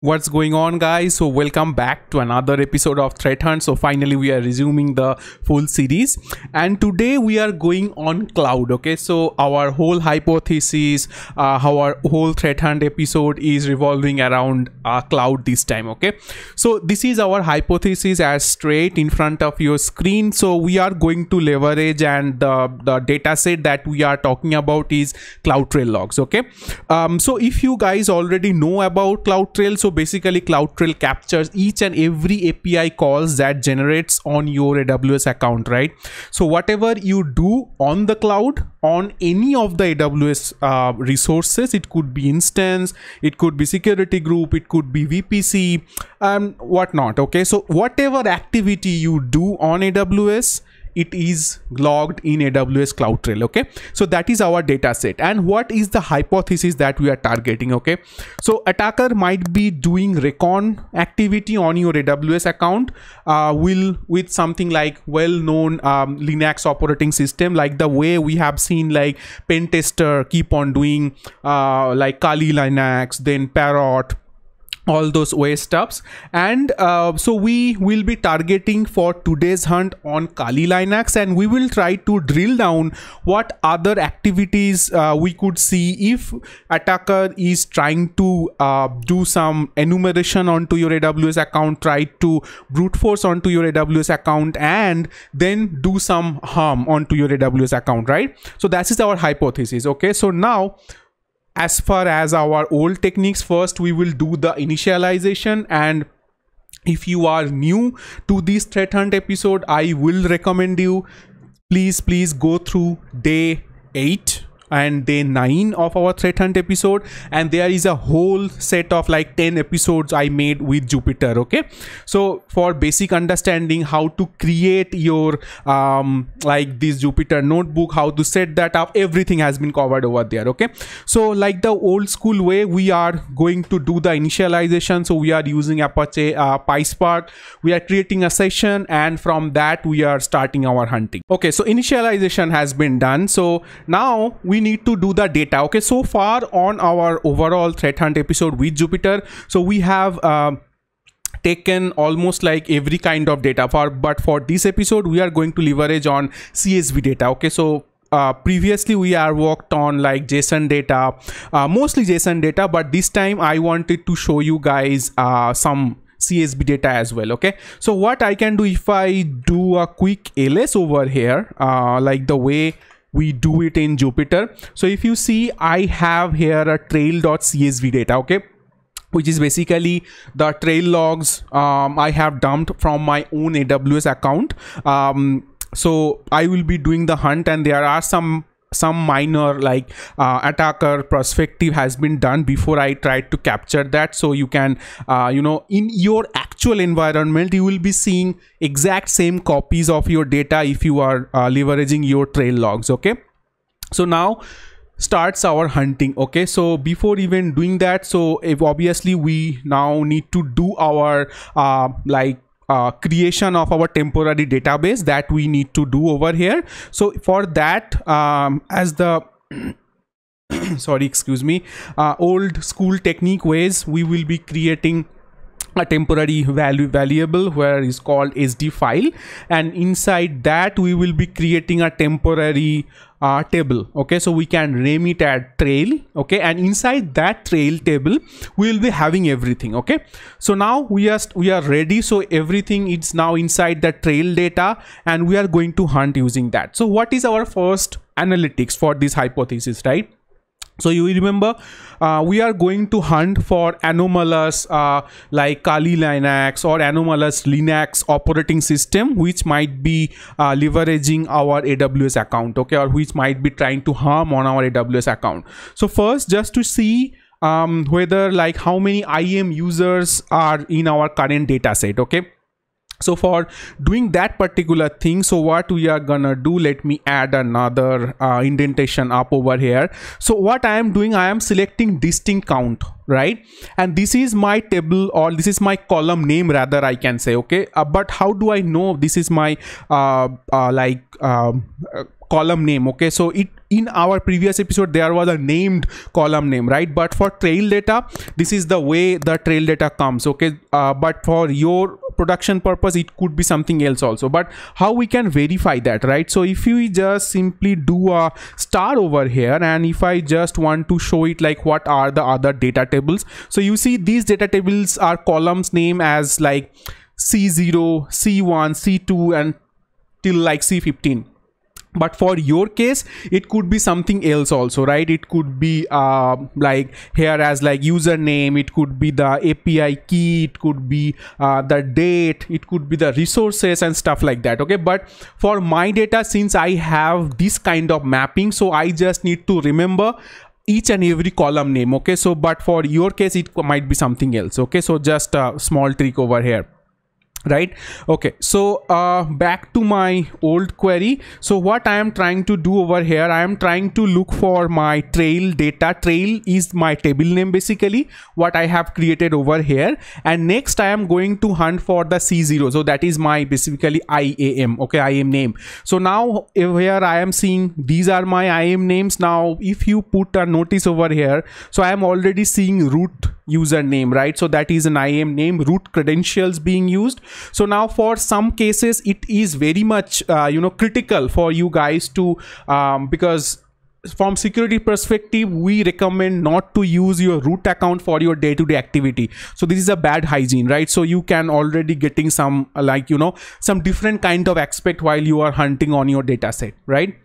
What's going on, guys? So welcome back to another episode of Threat Hunt. So finally we are resuming the full series, and today we are going on cloud. Okay, so our whole hypothesis, our whole Threat Hunt episode is revolving around cloud this time. Okay, so this is our hypothesis as straight in front of your screen. So we are going to leverage, and the data set that we are talking about is CloudTrail logs. Okay, so if you guys already know about CloudTrail, so basically CloudTrail captures each and every API calls that generates on your AWS account, right? So whatever you do on the cloud, on any of the AWS resources, it could be instance, it could be security group, it could be VPC, whatnot. Okay, so whatever activity you do on AWS, it is logged in AWS CloudTrail. Okay, so that is our data set. And what is the hypothesis that we are targeting? Okay, so attacker might be doing recon activity on your AWS account with something like well-known Linux operating system, like the way we have seen like pen tester keep on doing like Kali Linux, then Parrot, all those way stuffs. And so we will be targeting for today's hunt on Kali Linux, and we will try to drill down what other activities we could see if attacker is trying to do some enumeration onto your AWS account, try to brute force onto your AWS account, and then do some harm onto your AWS account, right? So that is our hypothesis. Okay, so now, as far as our old techniques, first we will do the initialization. And if you are new to this Threat Hunt episode, I will recommend you, please go through day 8 and day 9 of our Threat Hunt episode, and there is a whole set of like 10 episodes I made with Jupyter. Okay, so for basic understanding how to create your like this Jupyter notebook, how to set that up, everything has been covered over there. Okay, so like the old school way, we are going to do the initialization. So we are using Apache PySpark, we are creating a session, and from that we are starting our hunting. Okay, so initialization has been done. So now we need to do the data. Okay, so far on our overall Threat Hunt episode with Jupyter, so we have taken almost like every kind of data but for this episode we are going to leverage on CSV data. Okay, so previously we are worked on like JSON data, mostly JSON data, but this time I wanted to show you guys some CSV data as well. Okay, so what I can do, if I do a quick ls over here, like the way we do it in Jupyter. So if you see, I have here a trail.csv data, okay, which is basically the trail logs I have dumped from my own AWS account. So I will be doing the hunt, and there are some minor like attacker perspective has been done before I tried to capture that. So you can you know, in your actual environment you will be seeing exact same copies of your data if you are leveraging your trail logs. Okay, so now starts our hunting. Okay, so before even doing that, so if obviously we now need to do our creation of our temporary database that we need to do over here. So for that, as the sorry, excuse me, old school technique ways, we will be creating a temporary variable where is called SD file, and inside that we will be creating a temporary table. Okay, so we can name it at trail. Okay, and inside that trail table we will be having everything. Okay, so now we are ready. So everything is now inside the trail data, and we are going to hunt using that. So what is our first analytics for this hypothesis, right? So you remember, we are going to hunt for anomalous like Kali Linux or anomalous Linux operating system, which might be leveraging our AWS account, okay, or which might be trying to harm on our AWS account. So first, just to see whether like how many IAM users are in our current data set. Okay, so for doing that particular thing, so what we are gonna do, let me add another indentation up over here. So what I am doing, I am selecting distinct count, right? And this is my table, or this is my column name rather, I can say. Okay, but how do I know this is my column name. Okay, so it in our previous episode there was a named column name, right? But for trail data, this is the way the trail data comes. Okay, but for your production purpose it could be something else also. But how we can verify that, right? So if you just simply do a star over here, and if I just want to show it like what are the other data tables, so you see these data tables are columns name as like C0, C1, C2 and till like C15. But for your case, it could be something else also, right? It could be like here as like username, it could be the API key, it could be the date, it could be the resources and stuff like that. Okay, but for my data, since I have this kind of mapping, so I just need to remember each and every column name. Okay, so but for your case, it might be something else. Okay, so just a small trick over here. Right. Okay, so back to my old query. So what I am trying to do over here, I am trying to look for my trail data. Trail is my table name basically, what I have created over here. And next I am going to hunt for the C0. So that is my basically IAM. Okay, IAM name. So now here I am seeing these are my IAM names. Now if you put a notice over here, so I am already seeing root username, right? So that is an IAM name, root credentials being used. So now for some cases it is very much you know, critical for you guys to because from security perspective we recommend not to use your root account for your day-to-day activity. So this is a bad hygiene, right? So you can already getting some like, you know, some different kind of aspect while you are hunting on your data set, right?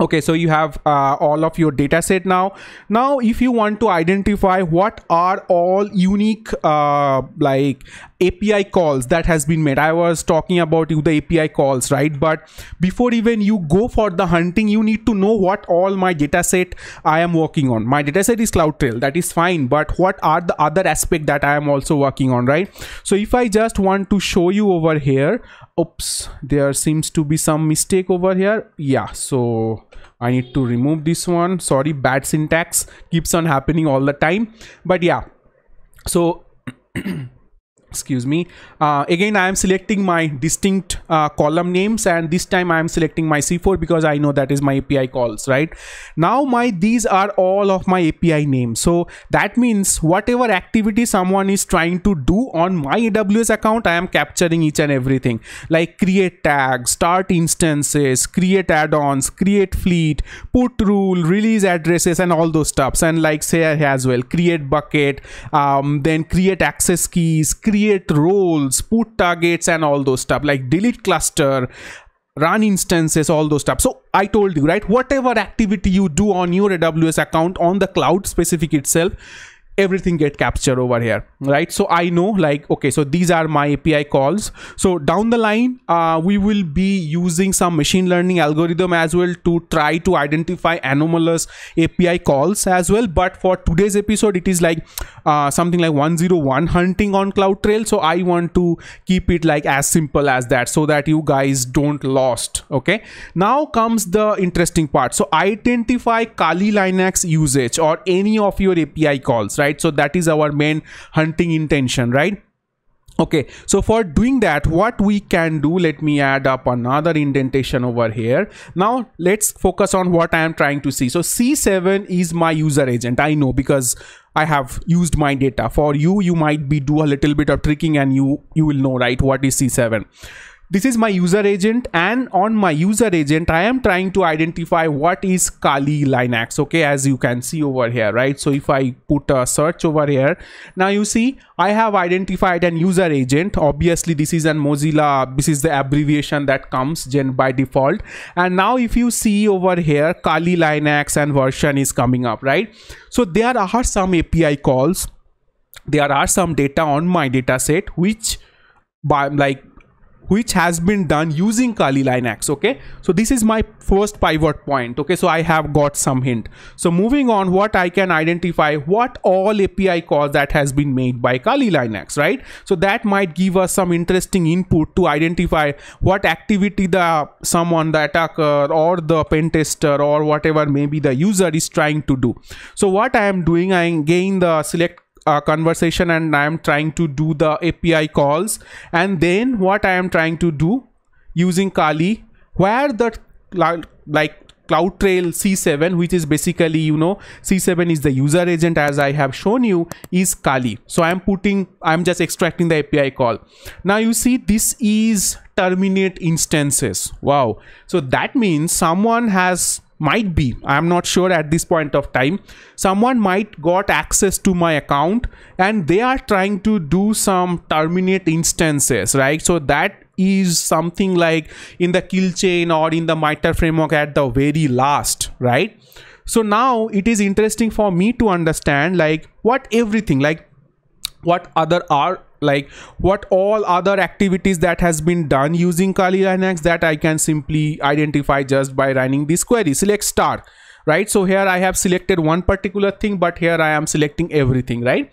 Okay, so you have all of your data set now. Now, if you want to identify what are all unique like API calls that has been made, I was talking about you the API calls, right? But before even you go for the hunting, you need to know what all my data set I am working on. My data set is CloudTrail, that is fine. But what are the other aspect that I am also working on, right? So if I just want to show you over here, oops, there seems to be some mistake over here. Yeah, so I need to remove this one. Sorry, bad syntax keeps on happening all the time. But yeah, so excuse me, again I am selecting my distinct column names, and this time I am selecting my C4 because I know that is my API calls, right? Now my these are all of my API names. So that means whatever activity someone is trying to do on my AWS account, I am capturing each and everything, like create tags, start instances, create add-ons, create fleet, put rule, release addresses and all those stuffs, and like say as well create bucket, then create access keys, create roles, put targets and all those stuff, like delete cluster, run instances, all those stuff. So I told you, right, whatever activity you do on your AWS account on the cloud specific itself, everything get captured over here, right? So I know like, okay, so these are my API calls. So down the line we will be using some machine learning algorithm as well to try to identify anomalous API calls as well. But for today's episode it is like something like 101 hunting on CloudTrail. So I want to keep it like as simple as that so that you guys don't lost. Okay, now comes the interesting part. So identify Kali Linux usage or any of your API calls, right? So that is our main hunting intention, right? Okay, so for doing that what we can do, let me add up another indentation over here. Now let's focus on what I am trying to see. So C7 is my user agent, I know, because I have used my data. For you, you might be do a little bit of tricking and you will know, right, what is C7. This is my user agent, and on my user agent I am trying to identify what is Kali Linux. Okay, as you can see over here, right? So if I put a search over here, now you see I have identified an user agent. Obviously this is an Mozilla, this is the abbreviation that comes by default. And now if you see over here, Kali Linux and version is coming up, right? So there are some API calls, there are some data on my data set which has been done using Kali Linux. Okay, so this is my first pivot point. Okay, so I have got some hint. So moving on, what I can identify what all API calls that has been made by Kali Linux, right? So that might give us some interesting input to identify what activity the attacker or the pen tester or whatever maybe the user is trying to do. So what I am doing, I gain the select conversation, and I am trying to do the API calls, and then what I am trying to do using Kali, where the like CloudTrail C7, which is basically, you know, C7 is the user agent, as I have shown you, is Kali. So I'm just extracting the API call. Now you see this is terminate instances. Wow. So that means someone has, might be, I'm not sure at this point of time, someone might got access to my account and they are trying to do some terminate instances, right? So that is something like in the kill chain or in the MITRE framework at the very last, right? So now it is interesting for me to understand like what everything, like what other are, like what all other activities that has been done using Kali Linux that I can simply identify just by running this query, select star, right? So here I have selected one particular thing, but here I am selecting everything, right?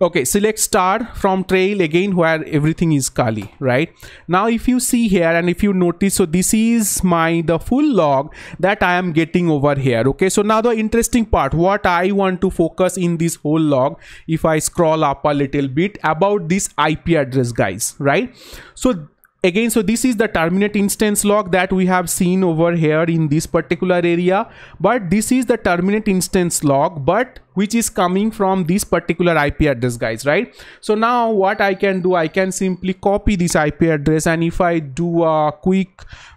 Okay, select star from trail again, where everything is Kali, right? Now if you see here and if you notice, so this is the full log that I am getting over here. Okay, so now the interesting part, what I want to focus in this whole log, if I scroll up a little bit, about this IP address, guys, right? So again, so this is the terminate instance log that we have seen over here in this particular area, but this is the terminate instance log, but which is coming from this particular IP address, guys, right? So now what I can do, I can simply copy this IP address, and if I do a quick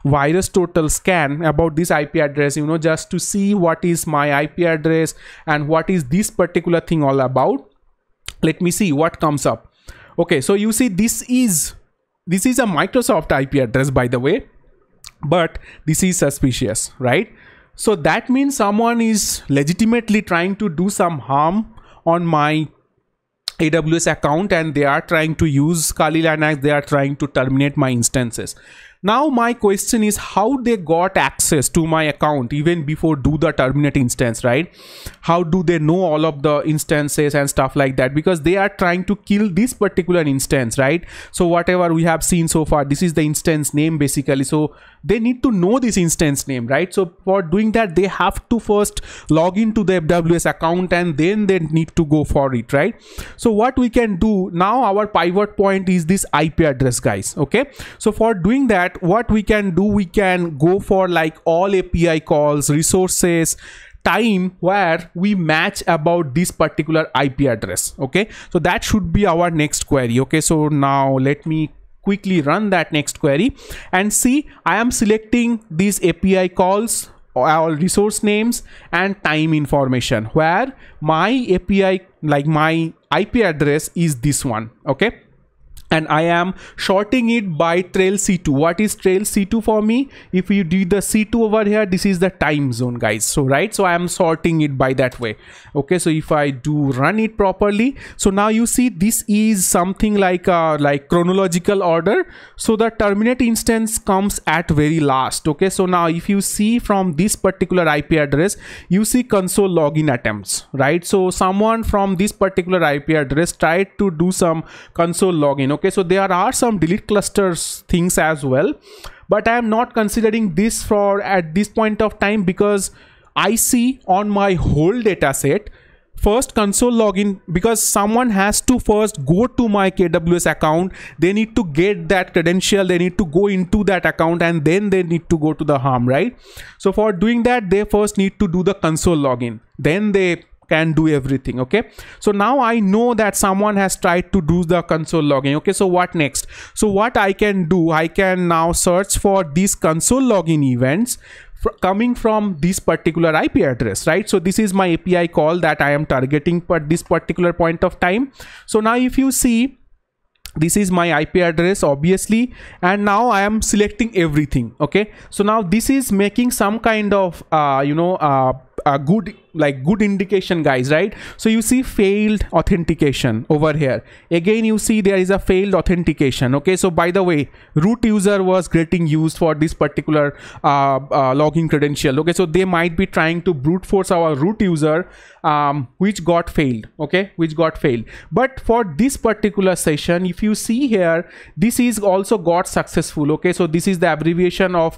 VirusTotal scan about this IP address, you know, just to see what is my IP address and what is this particular thing all about. Let me see what comes up. Okay, so you see this is a Microsoft IP address, by the way, but this is suspicious, right? So that means someone is legitimately trying to do some harm on my AWS account, and they are trying to use Kali Linux, they are trying to terminate my instances. Now my question is how they got access to my account even before do the terminate instance, right? How do they know all of the instances and stuff like that? Because they are trying to kill this particular instance, right? So whatever we have seen so far, this is the instance name basically. So they need to know this instance name, right? So for doing that, they have to first log into the AWS account and then they need to go for it, right? So what we can do now, our pivot point is this IP address, guys. Okay, so for doing that, what we can do, we can go for like all API calls, resources, time, where we match about this particular IP address. Okay, so that should be our next query. Okay, so now let me quickly run that next query and see. I am selecting these API calls, all resource names and time information, where my API, like my IP address is this one. Okay, and I am shorting it by trail C2. What is trail C2 for me? If you do the C2 over here, this is the time zone, guys. So right, so I am sorting it by that way. Okay, so if I do run it properly, so now you see this is something like chronological order. So the terminate instance comes at very last. Okay, so now if you see from this particular IP address, you see console login attempts, right? So someone from this particular IP address tried to do some console login. Okay, so there are some delete clusters things as well, but I am not considering this for at this point of time, because I see on my whole data set first console login, because someone has to first go to my AWS account, they need to get that credential, they need to go into that account, and then they need to go to the harm, right? So for doing that, they first need to do the console login, then they can do everything. Okay, so now I know that someone has tried to do the console login. Okay, so what next? So what I can do, I can now search for these console login events coming from this particular IP address, right? So this is my API call that I am targeting for this particular point of time. So now if you see, this is my IP address, obviously, and now I am selecting everything. Okay, so now this is making some kind of good indication, guys, right? So you see failed authentication over here. Again, you see there is a failed authentication. Okay, so by the way, root user was getting used for this particular login credential. Okay, so they might be trying to brute force our root user, which got failed. Okay, which got failed. But for this particular session, if you see here, this is also got successful. Okay, so this is the abbreviation of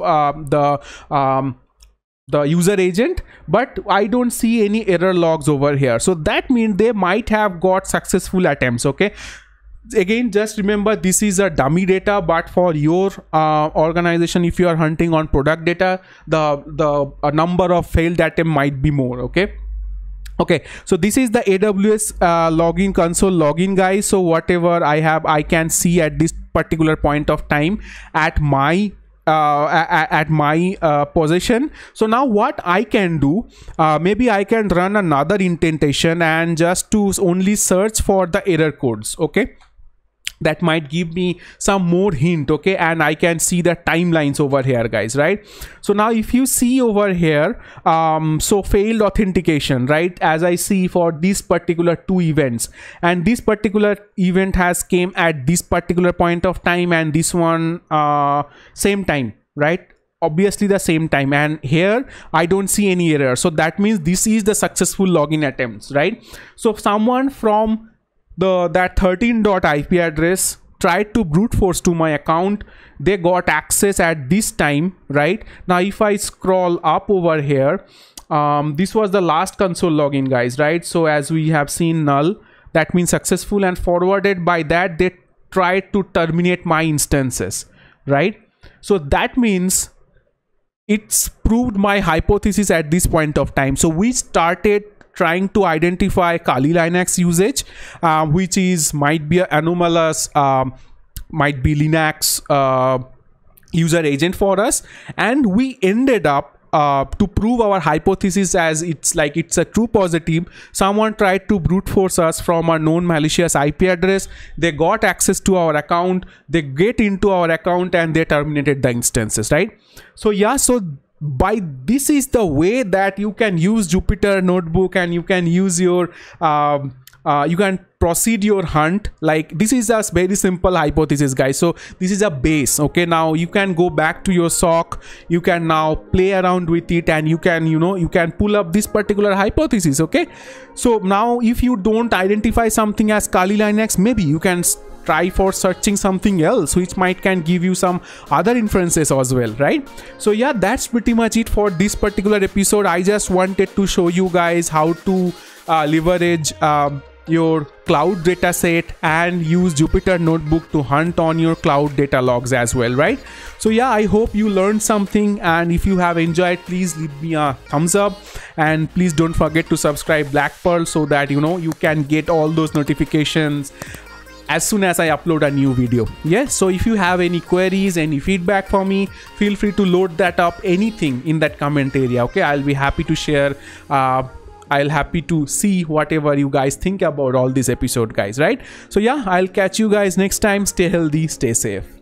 the user agent, but I don't see any error logs over here. So that means they might have got successful attempts. Okay, Again, just remember this is a dummy data, but for your organization, if you are hunting on product data, the number of failed attempts might be more. Okay, so this is the AWS login console login, guys. So whatever I have, I can see at this particular point of time at my possession. So now what I can do, maybe I can run another indentation and just to only search for the error codes. Okay, that might give me some more hint. Okay, and I can see the timelines over here, guys, right? So now if you see over here, so failed authentication, right, as I see for these particular two events, and this particular event has came at this particular point of time, and this one same time, right? Obviously the same time, and here I don't see any error. So that means this is the successful login attempts, right? So someone from that 13.ip address tried to brute force to my account. They got access at this time, right? Now if I scroll up over here, this was the last console login, guys, right? So as we have seen, null, that means successful, and forwarded by that they tried to terminate my instances, right? So that means it's proved my hypothesis at this point of time. So we started trying to identify Kali Linux usage, which is might be anomalous, might be Linux user agent for us, and we ended up to prove our hypothesis as it's a true positive. Someone tried to brute force us from a known malicious IP address. They got access to our account, they get into our account, and they terminated the instances, right? So yeah, so this is the way that you can use Jupyter notebook, and you can use your you can proceed your hunt. Like, this is a very simple hypothesis, guys. So this is a base. Okay, now you can go back to your SOC, you can now play around with it, and you can, you know, you can pull up this particular hypothesis. Okay, so now if you don't identify something as Kali Linux, maybe you can try for searching something else, which can give you some other inferences as well, right? So yeah, that's pretty much it for this particular episode. I just wanted to show you guys how to leverage your cloud data set and use Jupyter notebook to hunt on your cloud data logs as well, right? So yeah, I hope you learned something, and if you have enjoyed, please leave me a thumbs up, and please don't forget to subscribe BlackPerl so that you know you can get all those notifications as soon as I upload a new video. Yes, so if you have any queries, any feedback for me, feel free to load that up, anything in that comment area. Okay, I'll be happy to share, I'll happy to see whatever you guys think about all this episode, guys, right? So yeah, I'll catch you guys next time. Stay healthy, stay safe.